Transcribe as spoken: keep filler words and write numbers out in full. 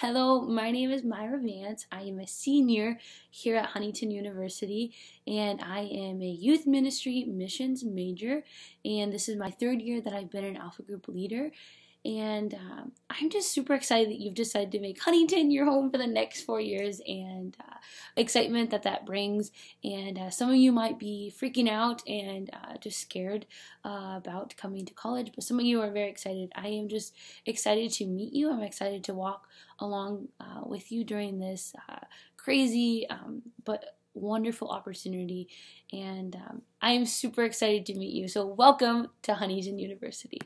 Hello, my name is Myra Vance. I am a senior here at Huntington University, and I am a youth ministry missions major, and this is my third year that I've been an Alpha Group leader, and um, I'm just super excited that you've decided to make Huntington your home for the next four years, and uh, excitement that that brings, and uh, some of you might be freaking out and uh, just scared uh, about coming to college, but some of you are very excited. I am just excited to meet you. I'm excited to walk along uh, with you during this uh, crazy um, but wonderful opportunity, and um, I am super excited to meet you. So welcome to Huntington University.